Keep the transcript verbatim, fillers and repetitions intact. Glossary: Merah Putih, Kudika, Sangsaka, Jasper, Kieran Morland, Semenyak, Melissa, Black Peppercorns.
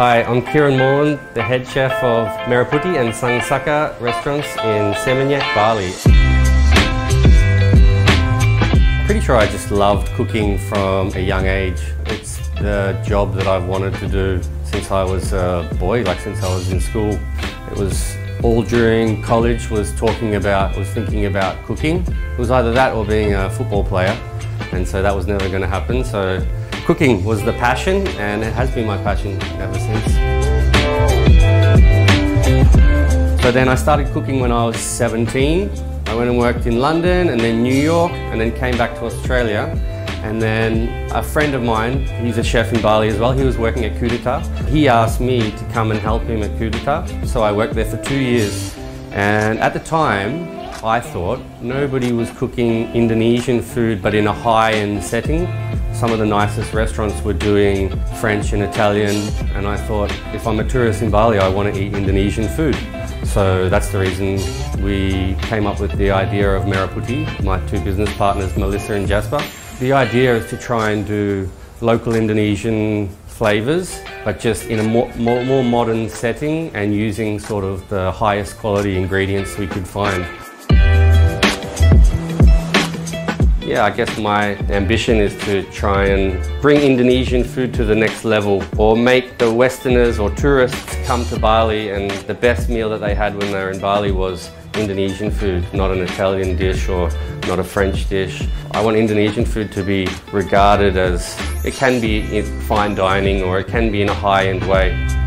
Hi, I'm Kieran Morland, the head chef of Merah Putih and Sangsaka restaurants in Semenyak, Bali. Pretty sure I just loved cooking from a young age. It's the job that I've wanted to do since I was a boy, like since I was in school. It was all during college was talking about, was thinking about cooking. It was either that or being a football player, and so that was never going to happen. So cooking was the passion, and it has been my passion ever since. So then I started cooking when I was seventeen. I went and worked in London and then New York and then came back to Australia. And then a friend of mine, he's a chef in Bali as well, he was working at Kudika. He asked me to come and help him at Kudika. So I worked there for two years. And at the time, I thought nobody was cooking Indonesian food, but in a high-end setting. Some of the nicest restaurants were doing French and Italian, and I thought, if I'm a tourist in Bali, I want to eat Indonesian food. So that's the reason we came up with the idea of Merah Putih, my two business partners, Melissa and Jasper. The idea is to try and do local Indonesian flavours, but just in a more, more, more modern setting and using sort of the highest quality ingredients we could find. Yeah, I guess my ambition is to try and bring Indonesian food to the next level, or make the Westerners or tourists come to Bali and the best meal that they had when they were in Bali was Indonesian food, not an Italian dish or not a French dish. I want Indonesian food to be regarded as, it can be in fine dining or it can be in a high-end way.